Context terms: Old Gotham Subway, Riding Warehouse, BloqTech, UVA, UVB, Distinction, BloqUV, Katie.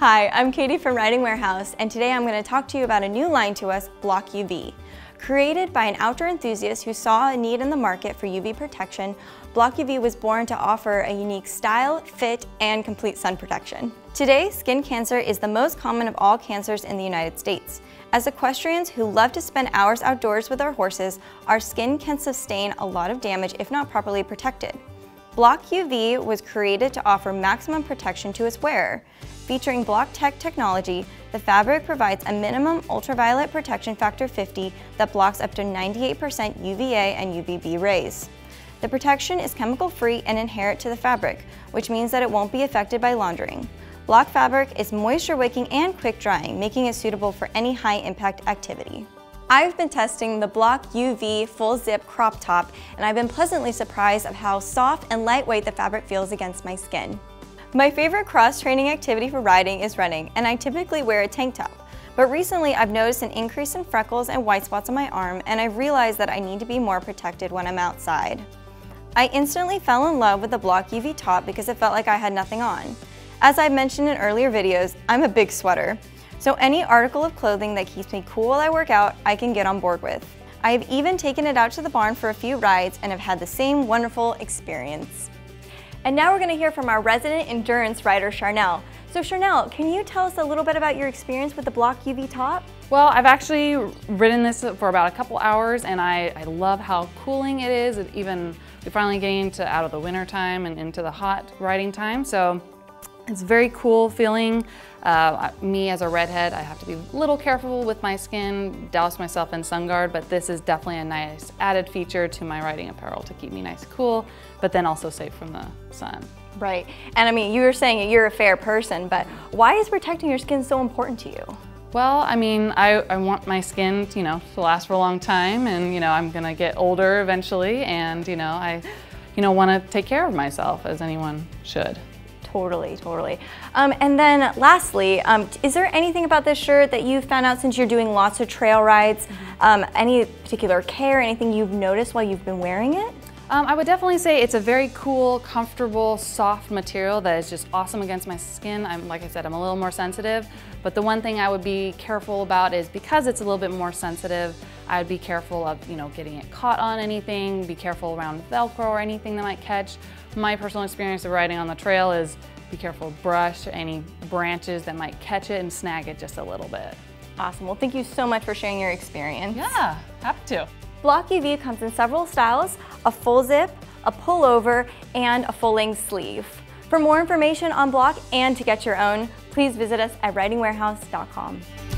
Hi, I'm Katie from Riding Warehouse, and today I'm going to talk to you about a new line to us, BloqUV. Created by an outdoor enthusiast who saw a need in the market for UV protection, BloqUV was born to offer a unique style, fit, and complete sun protection. Today, skin cancer is the most common of all cancers in the United States. As equestrians who love to spend hours outdoors with our horses, our skin can sustain a lot of damage if not properly protected. BloqUV was created to offer maximum protection to its wearer. Featuring BloqTech technology, the fabric provides a minimum ultraviolet protection factor 50 that blocks up to 98% UVA and UVB rays. The protection is chemical-free and inherent to the fabric, which means that it won't be affected by laundering. Bloq fabric is moisture-wicking and quick-drying, making it suitable for any high-impact activity. I've been testing the BloqUV full zip crop top, and I've been pleasantly surprised of how soft and lightweight the fabric feels against my skin. My favorite cross-training activity for riding is running, and I typically wear a tank top. But recently I've noticed an increase in freckles and white spots on my arm, and I've realized that I need to be more protected when I'm outside. I instantly fell in love with the BloqUV top because it felt like I had nothing on. As I mentioned in earlier videos, I'm a big sweater. So any article of clothing that keeps me cool while I work out, I can get on board with. I have even taken it out to the barn for a few rides and have had the same wonderful experience. And now we're going to hear from our resident endurance rider, Charnel. So Charnel, can you tell us a little bit about your experience with the BloqUV top? Well, I've actually ridden this for about a couple hours, and I love how cooling it is. And even we're finally getting out of the winter time and into the hot riding time. So it's very cool feeling. Me as a redhead, I have to be a little careful with my skin, douse myself in sun guard, but this is definitely a nice added feature to my riding apparel to keep me nice and cool, but then also safe from the sun. Right, and I mean, you were saying you're a fair person, but why is protecting your skin so important to you? Well, I mean, I want my skin, to last for a long time, and I'm gonna get older eventually, and I want to take care of myself as anyone should. Totally, totally. And then lastly, is there anything about this shirt that you've found out since you're doing lots of trail rides? Any particular care, anything you've noticed while you've been wearing it? I would definitely say it's a very cool, comfortable, soft material that is just awesome against my skin. Like I said, I'm a little more sensitive, but the one thing I would be careful about is because it's a little bit more sensitive, I would be careful of, getting it caught on anything, be careful around Velcro or anything that might catch. My personal experience of riding on the trail is be careful brush, any branches that might catch it and snag it just a little bit. Awesome, well thank you so much for sharing your experience. Yeah, happy to. BloqUV comes in several styles, a full zip, a pullover, and a full-length sleeve. For more information on Bloq and to get your own, please visit us at ridingwarehouse.com.